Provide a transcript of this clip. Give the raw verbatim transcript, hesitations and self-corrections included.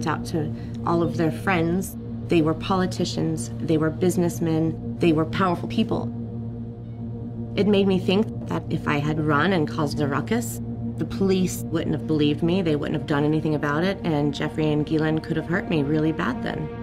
went out to all of their friends. They were politicians, they were businessmen, they were powerful people. It made me think that if I had run and caused a ruckus, the police wouldn't have believed me, they wouldn't have done anything about it, and Jeffrey and Ghislaine could have hurt me really bad then.